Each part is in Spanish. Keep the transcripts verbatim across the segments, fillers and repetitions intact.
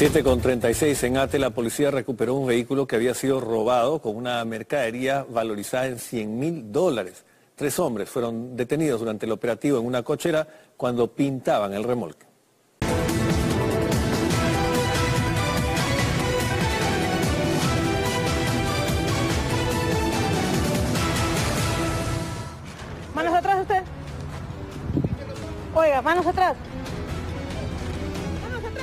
siete con treinta y seis en Ate, la policía recuperó un vehículo que había sido robado con una mercadería valorizada en cien mil dólares. Tres hombres fueron detenidos durante el operativo en una cochera cuando pintaban el remolque. ¿Manos atrás usted? Oiga, manos atrás.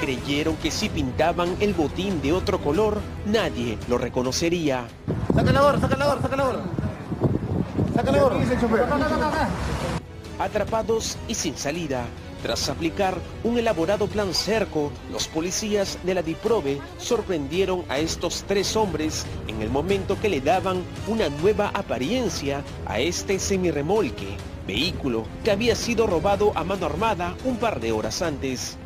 Creyeron que si pintaban el botín de otro color, nadie lo reconocería. ¡Saca la gorra, saca la gorra, saca la gorra! ¡Saca la gorra! Atrapados y sin salida. Tras aplicar un elaborado plan cerco, los policías de la DIPROVE sorprendieron a estos tres hombres en el momento que le daban una nueva apariencia a este semirremolque, vehículo que había sido robado a mano armada un par de horas antes.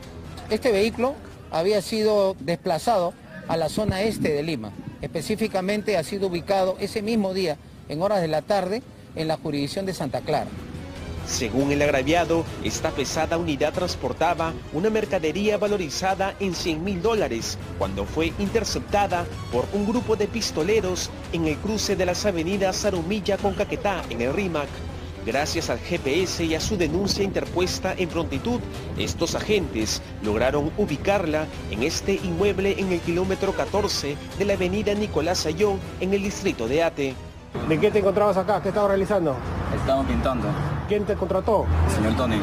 Este vehículo había sido desplazado a la zona este de Lima. Específicamente ha sido ubicado ese mismo día, en horas de la tarde, en la jurisdicción de Santa Clara. Según el agraviado, esta pesada unidad transportaba una mercadería valorizada en cien mil dólares cuando fue interceptada por un grupo de pistoleros en el cruce de las avenidas Zarumilla con Caquetá, en el Rímac. Gracias al G P S y a su denuncia interpuesta en prontitud, estos agentes lograron ubicarla en este inmueble en el kilómetro catorce de la avenida Nicolás Ayllón, en el distrito de Ate. ¿De qué te encontrabas acá? ¿Qué estabas realizando? Estamos pintando. ¿Quién te contrató? El señor Tony.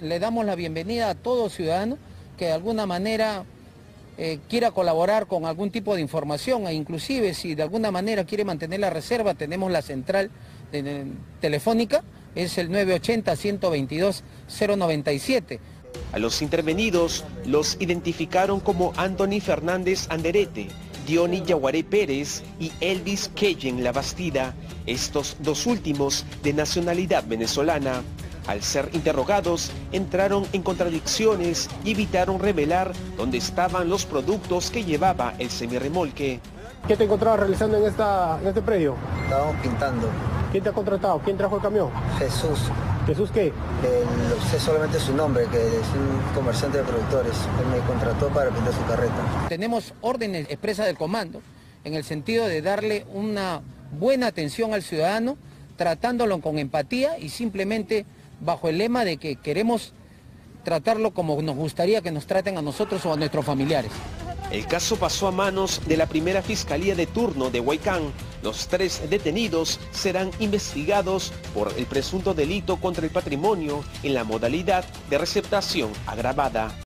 Le damos la bienvenida a todo ciudadano que de alguna manera eh, quiera colaborar con algún tipo de información, e inclusive si de alguna manera quiere mantener la reserva, tenemos la central telefónica, es el nueve ocho cero uno dos dos cero nueve siete. A los intervenidos los identificaron como Anthony Fernández Anderete, Dionny Yaguaré Pérez y Elvis Keyen La Bastida, estos dos últimos de nacionalidad venezolana. Al ser interrogados, entraron en contradicciones y evitaron revelar dónde estaban los productos que llevaba el semirremolque. ¿Qué te encontrabas realizando en, esta, en este predio? Estábamos pintando. ¿Quién te ha contratado? ¿Quién trajo el camión? Jesús. ¿Jesús qué? No sé solamente su nombre, que es un comerciante de productores. Él me contrató para pintar su carreta. Tenemos órdenes expresas del comando en el sentido de darle una buena atención al ciudadano, tratándolo con empatía y simplemente bajo el lema de que queremos tratarlo como nos gustaría que nos traten a nosotros o a nuestros familiares. El caso pasó a manos de la primera fiscalía de turno de Huaycán. Los tres detenidos serán investigados por el presunto delito contra el patrimonio en la modalidad de receptación agravada.